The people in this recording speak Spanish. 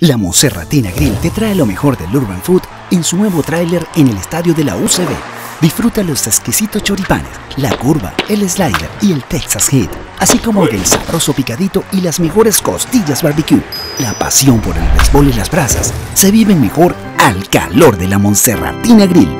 La Montserratina Grill te trae lo mejor del Urban Food en su nuevo tráiler en el estadio de la UCB. Disfruta los exquisitos choripanes, la curva, el slider y el Texas Heat, así como del sabroso picadito y las mejores costillas BBQ. La pasión por el béisbol y las brasas se viven mejor al calor de la Montserratina Grill.